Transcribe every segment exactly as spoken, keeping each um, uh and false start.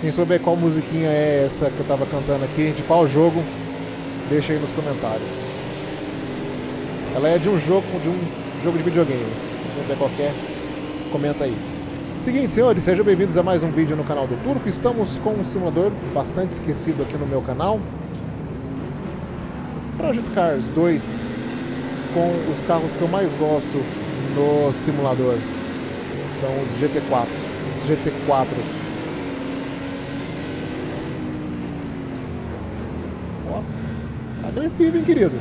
Quem souber qual musiquinha é essa que eu tava cantando aqui, de qual jogo, deixa aí nos comentários. Ela é de um jogo, de um jogo de videogame. Se não der qualquer, comenta aí. Seguinte, senhores, sejam bem-vindos a mais um vídeo no canal do Turco. Estamos com um simulador bastante esquecido aqui no meu canal, Project Cars dois, com os carros que eu mais gosto no simulador. São os G T quatro, os G T quatros. Agressivo, hein, querido?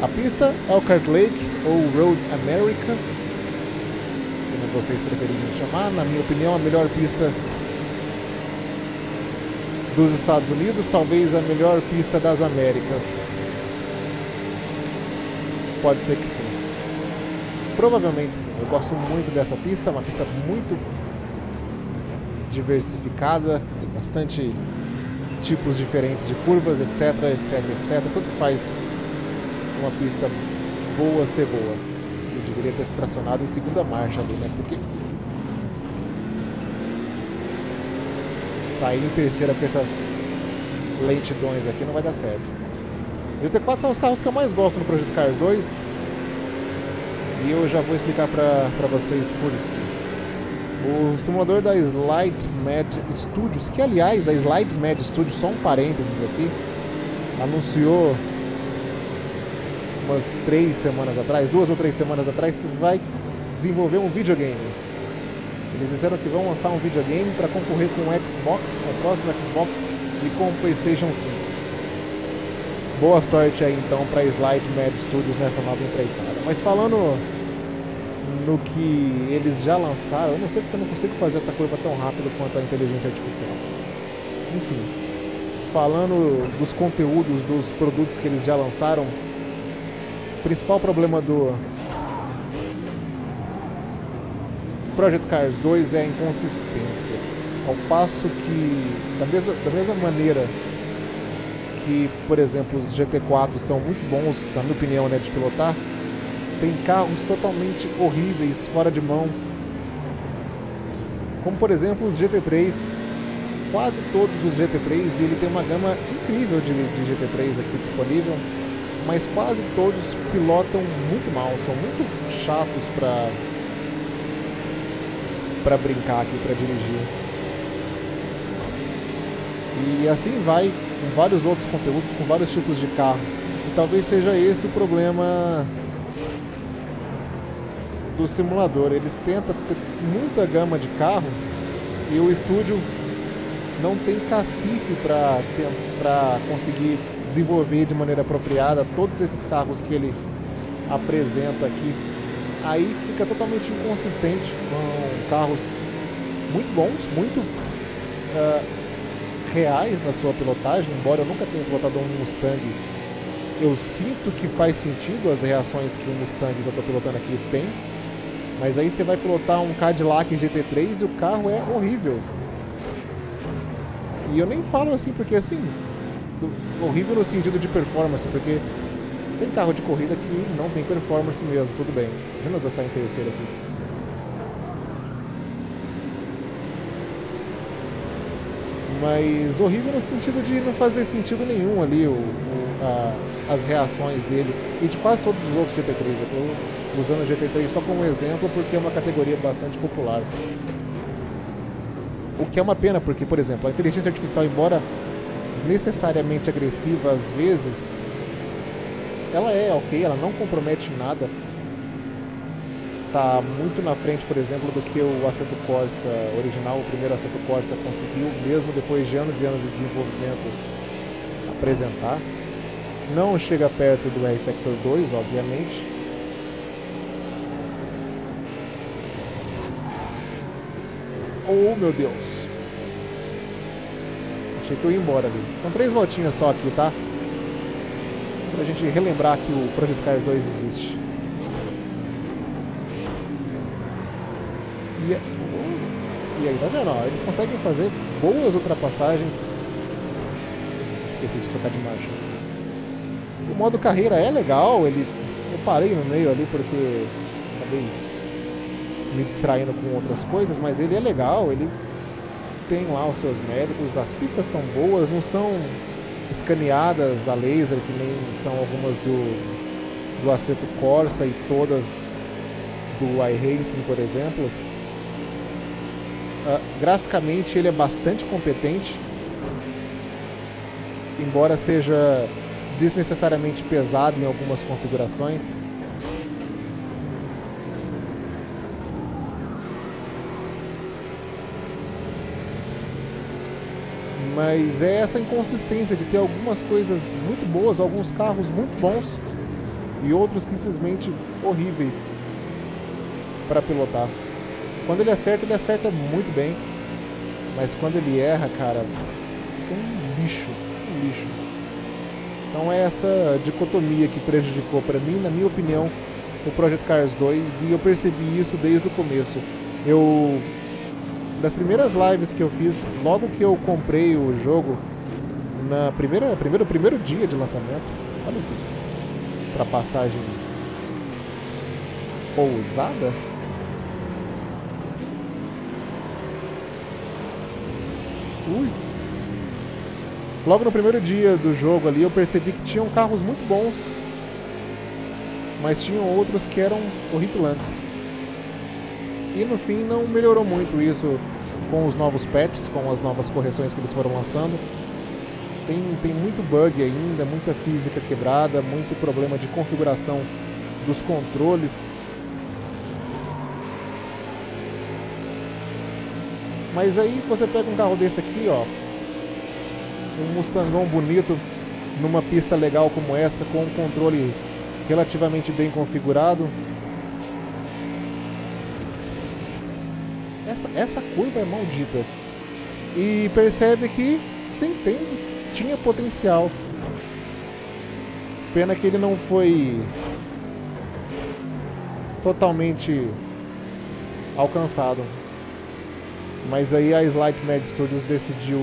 A pista Elkhart Lake ou Road America, como vocês preferirem chamar, na minha opinião a melhor pista dos Estados Unidos, talvez a melhor pista das Américas. Pode ser que sim. Provavelmente sim. Eu gosto muito dessa pista, é uma pista muito diversificada, tem bastante tipos diferentes de curvas, etc, etc, etc, tudo que faz uma pista boa ser boa. Eu deveria ter se tracionado em segunda marcha ali, né, porque sair em terceira com essas lentidões aqui não vai dar certo. G T quatro são os carros que eu mais gosto no Project Cars dois e eu já vou explicar pra, pra vocês por quê. O simulador da Slight Mad Studios, que aliás, a Slight Mad Studios, só um parênteses aqui, anunciou umas três semanas atrás, duas ou três semanas atrás, que vai desenvolver um videogame. Eles disseram que vão lançar um videogame para concorrer com o Xbox, com o próximo Xbox e com o PlayStation cinco. Boa sorte aí então para a Slight Mad Studios nessa nova empreitada. Mas falando no que eles já lançaram, eu não sei porque eu não consigo fazer essa curva tão rápido quanto a inteligência artificial. Enfim, falando dos conteúdos, dos produtos que eles já lançaram, o principal problema do Project Cars dois é a inconsistência. Ao passo que, da mesma, da mesma maneira que, por exemplo, os G T quatro são muito bons, na minha opinião, né, de pilotar, tem carros totalmente horríveis, fora de mão. Como por exemplo os G T três. Quase todos os G T três, e ele tem uma gama incrível de, de G T três aqui disponível, mas quase todos pilotam muito mal, são muito chatos pra, pra brincar aqui, pra dirigir. E assim vai com vários outros conteúdos, com vários tipos de carro. E talvez seja esse o problema do simulador. Ele tenta ter muita gama de carro e o estúdio não tem cacife para para conseguir desenvolver de maneira apropriada todos esses carros que ele apresenta aqui. Aí fica totalmente inconsistente, com carros muito bons, muito uh, reais na sua pilotagem. Embora eu nunca tenha pilotado um Mustang, eu sinto que faz sentido as reações que o Mustang que eu estou pilotando aqui tem. Mas aí você vai pilotar um Cadillac G T três e o carro é horrível. E eu nem falo assim porque assim, horrível no sentido de performance, porque tem carro de corrida que não tem performance mesmo, tudo bem. Deixa eu sair em terceiro aqui. Mas horrível no sentido de não fazer sentido nenhum ali o, o, a, as reações dele e de quase todos os outros G T três. Eu tô usando o G T três só como exemplo porque é uma categoria bastante popular. O que é uma pena porque, por exemplo, a inteligência artificial, embora desnecessariamente agressiva às vezes, ela é ok, ela não compromete nada. Tá muito na frente, por exemplo, do que o Assetto Corsa original, o primeiro Assetto Corsa conseguiu, mesmo depois de anos e anos de desenvolvimento, apresentar. Não chega perto do rFactor dois, obviamente. Oh, meu Deus. Achei que eu ia embora ali. São três voltinhas só aqui, tá? Pra gente relembrar que o Project Cars dois existe. E, é... e aí, tá vendo? Eles conseguem fazer boas ultrapassagens. Esqueci de trocar de marcha. O modo carreira é legal, ele... eu parei no meio ali porque acabei me distraindo com outras coisas, mas ele é legal, ele tem lá os seus méritos, as pistas são boas, não são escaneadas a laser, que nem são algumas do, do Assetto Corsa e todas do iRacing, por exemplo. Uh, graficamente ele é bastante competente, embora seja desnecessariamente pesado em algumas configurações. Mas é essa inconsistência de ter algumas coisas muito boas, alguns carros muito bons e outros simplesmente horríveis para pilotar. Quando ele acerta, ele acerta muito bem, mas quando ele erra, cara, fica um lixo, um lixo. Então é essa dicotomia que prejudicou para mim, na minha opinião, o Project Cars dois, e eu percebi isso desde o começo. Eu... das primeiras lives que eu fiz, logo que eu comprei o jogo, na primeira, primeiro, primeiro dia de lançamento, olha que ultrapassagem ousada. Ui. Logo no primeiro dia do jogo ali, eu percebi que tinham carros muito bons, mas tinham outros que eram horripilantes. E no fim não melhorou muito isso com os novos patches, com as novas correções que eles foram lançando. Tem, tem muito bug ainda, muita física quebrada, muito problema de configuração dos controles. Mas aí você pega um carro desse aqui, ó, um Mustangão bonito, numa pista legal como essa, com um controle relativamente bem configurado. Essa, essa curva é maldita. E percebe que, sim, tem, tinha potencial. Pena que ele não foi totalmente alcançado. Mas aí a Slight Mad Studios decidiu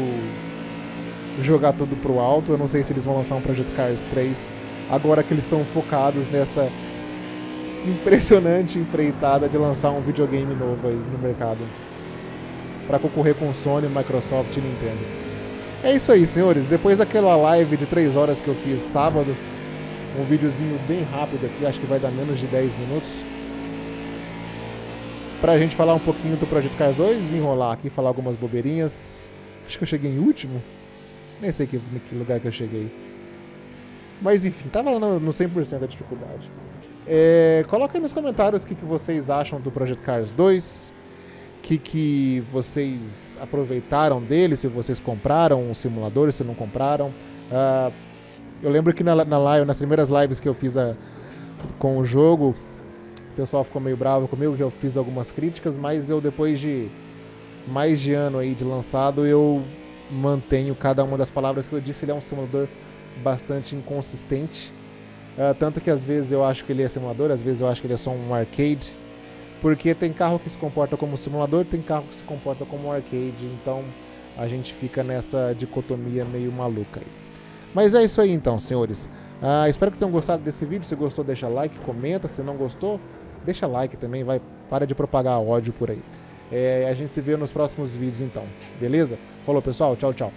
jogar tudo pro alto. Eu não sei se eles vão lançar um Project Cars três agora que eles estão focados nessa impressionante empreitada de lançar um videogame novo aí no mercado para concorrer com Sony, Microsoft e Nintendo. É isso aí, senhores. Depois daquela live de três horas que eu fiz sábado, um videozinho bem rápido aqui, acho que vai dar menos de dez minutos, pra gente falar um pouquinho do Project Cars dois, enrolar aqui, falar algumas bobeirinhas. Acho que eu cheguei em último, nem sei que, que lugar que eu cheguei, mas enfim, tava no, no cem por cento da dificuldade. É, coloca aí nos comentários o que, que vocês acham do Project Cars dois, o que, que vocês aproveitaram dele, se vocês compraram o simulador, se não compraram. Uh, eu lembro que na, na live, nas primeiras lives que eu fiz a, com o jogo, o pessoal ficou meio bravo comigo, que eu fiz algumas críticas, mas eu, depois de mais de ano aí de lançado, eu mantenho cada uma das palavras que eu disse. Ele é um simulador bastante inconsistente. Uh, tanto que às vezes eu acho que ele é simulador, às vezes eu acho que ele é só um arcade, porque tem carro que se comporta como simulador, tem carro que se comporta como arcade, então a gente fica nessa dicotomia meio maluca aí. Mas é isso aí então, senhores. Uh, espero que tenham gostado desse vídeo. Se gostou, deixa like, comenta. Se não gostou, deixa like também, vai, para de propagar ódio por aí. É, a gente se vê nos próximos vídeos então, beleza? Falou, pessoal, tchau, tchau.